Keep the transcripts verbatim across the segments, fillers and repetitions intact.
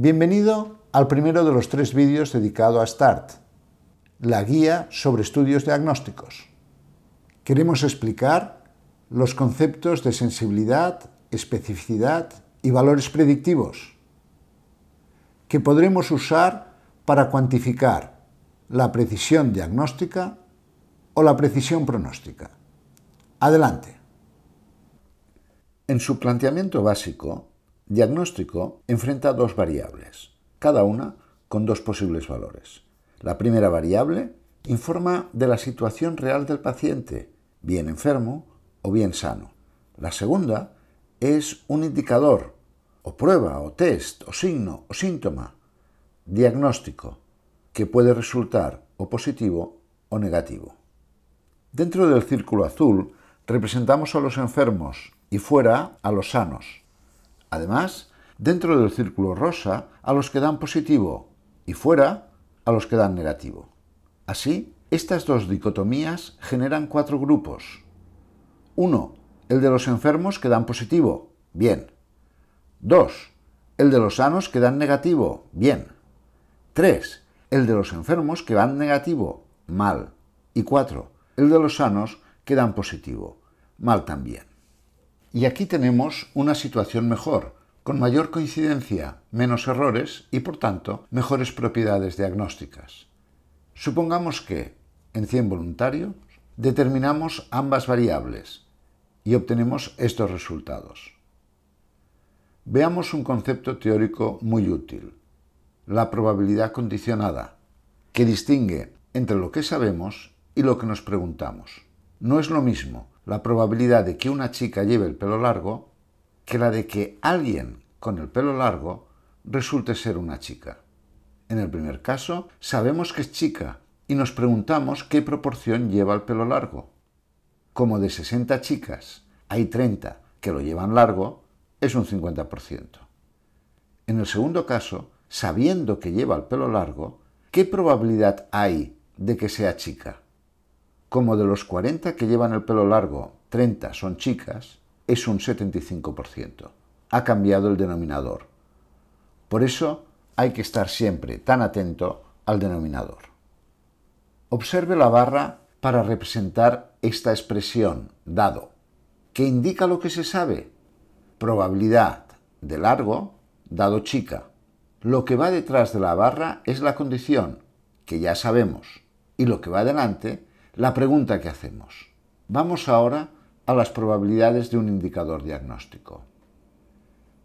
Bienvenido al primero de los tres vídeos dedicado a START, la guía sobre estudios diagnósticos. Queremos explicar los conceptos de sensibilidad, especificidad y valores predictivos que podremos usar para cuantificar la precisión diagnóstica o la precisión pronóstica. Adelante. En su planteamiento básico, diagnóstico enfrenta dos variables, cada una con dos posibles valores. La primera variable informa de la situación real del paciente, bien enfermo o bien sano. La segunda es un indicador, o prueba, o test, o signo, o síntoma, diagnóstico, que puede resultar o positivo o negativo. Dentro del círculo azul representamos a los enfermos y fuera a los sanos. Además, dentro del círculo rosa, a los que dan positivo y fuera a los que dan negativo. Así, estas dos dicotomías generan cuatro grupos. uno. El de los enfermos que dan positivo. Bien. dos. El de los sanos que dan negativo. Bien. tres. El de los enfermos que dan negativo. Mal. Y cuatro. El de los sanos que dan positivo. Mal también. Y aquí tenemos una situación mejor, con mayor coincidencia, menos errores y, por tanto, mejores propiedades diagnósticas. Supongamos que, en cien voluntarios, determinamos ambas variables y obtenemos estos resultados. Veamos un concepto teórico muy útil, la probabilidad condicionada, que distingue entre lo que sabemos y lo que nos preguntamos. No es lo mismo la probabilidad de que una chica lleve el pelo largo que la de que alguien con el pelo largo resulte ser una chica. En el primer caso, sabemos que es chica y nos preguntamos qué proporción lleva el pelo largo. Como de sesenta chicas hay treinta que lo llevan largo, es un cincuenta por ciento. En el segundo caso, sabiendo que lleva el pelo largo, ¿qué probabilidad hay de que sea chica? Como de los cuarenta que llevan el pelo largo, treinta son chicas, es un setenta y cinco por ciento. Ha cambiado el denominador. Por eso hay que estar siempre tan atento al denominador. Observe la barra para representar esta expresión, dado, que indica lo que se sabe. Probabilidad de largo, dado chica. Lo que va detrás de la barra es la condición, que ya sabemos, y lo que va delante, la pregunta que hacemos. Vamos ahora a las probabilidades de un indicador diagnóstico.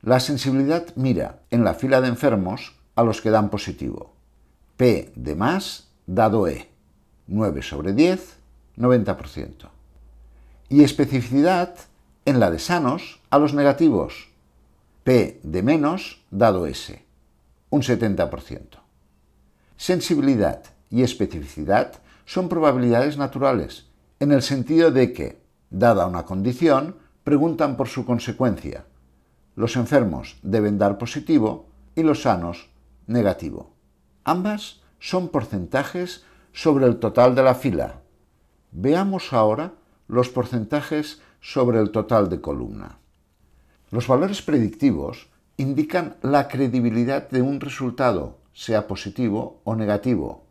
La sensibilidad mira en la fila de enfermos a los que dan positivo. P de más dado E, nueve sobre diez, noventa por ciento. Y especificidad en la de sanos a los negativos. P de menos dado S, un setenta por ciento. Sensibilidad y especificidad son probabilidades naturales, en el sentido de que, dada una condición, preguntan por su consecuencia. Los enfermos deben dar positivo y los sanos negativo. Ambas son porcentajes sobre el total de la fila. Veamos ahora los porcentajes sobre el total de columna. Los valores predictivos indican la credibilidad de un resultado, sea positivo o negativo.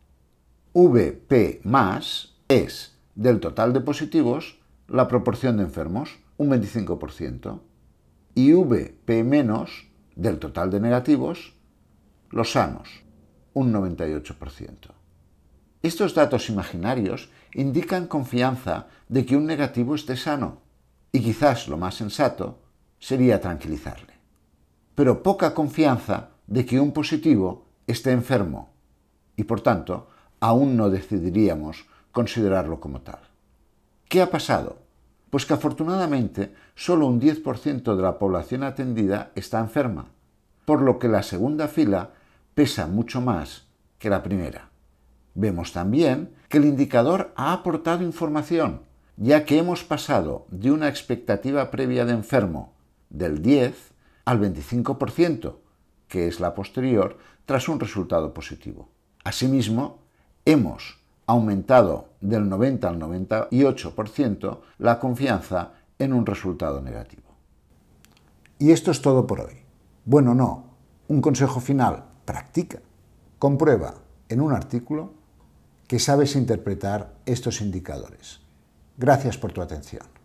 V P más es, del total de positivos, la proporción de enfermos, un veinticinco por ciento, y V P menos, del total de negativos, los sanos, un noventa y ocho por ciento. Estos datos imaginarios indican confianza de que un negativo esté sano, y quizás lo más sensato sería tranquilizarle. Pero poca confianza de que un positivo esté enfermo, y por tanto, aún no decidiríamos considerarlo como tal. ¿Qué ha pasado? Pues que afortunadamente solo un diez por ciento de la población atendida está enferma, por lo que la segunda fila pesa mucho más que la primera. Vemos también que el indicador ha aportado información, ya que hemos pasado de una expectativa previa de enfermo del diez al veinticinco por ciento, que es la posterior tras un resultado positivo. Asimismo, hemos aumentado del noventa al noventa y ocho por ciento la confianza en un resultado negativo. Y esto es todo por hoy. Bueno, no, Un consejo final, practica, comprueba en un artículo que sabes interpretar estos indicadores. Gracias por tu atención.